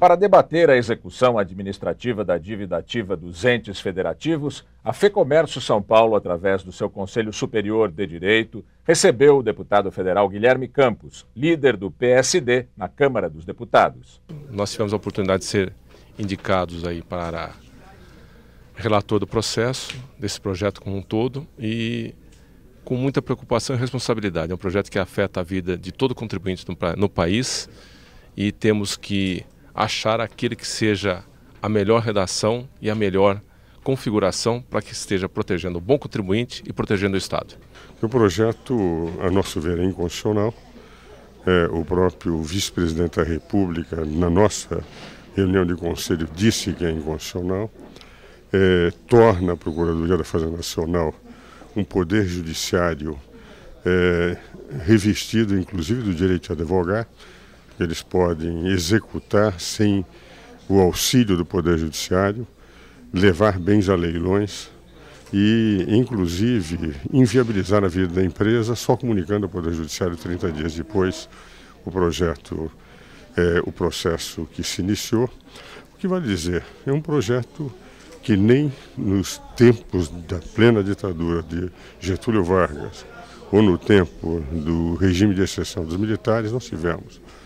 Para debater a execução administrativa da dívida ativa dos entes federativos, a Fecomércio São Paulo, através do seu Conselho Superior de Direito, recebeu o deputado federal Guilherme Campos, líder do PSD na Câmara dos Deputados. Nós tivemos a oportunidade de ser indicados aí para relator do processo, desse projeto como um todo, e com muita preocupação e responsabilidade. É um projeto que afeta a vida de todo contribuinte no país e temos que achar aquele que seja a melhor redação e a melhor configuração para que esteja protegendo o bom contribuinte e protegendo o Estado. O projeto, a nosso ver, é inconstitucional. O próprio vice-presidente da República, na nossa reunião de conselho, disse que é inconstitucional. Torna a Procuradoria da Fazenda Nacional um poder judiciário revestido, inclusive, do direito de advogar. Eles podem executar sem o auxílio do Poder Judiciário, levar bens a leilões e, inclusive, inviabilizar a vida da empresa, só comunicando ao Poder Judiciário 30 dias depois o processo que se iniciou. O que vale dizer, é um projeto que nem nos tempos da plena ditadura de Getúlio Vargas ou no tempo do regime de exceção dos militares nós tivemos.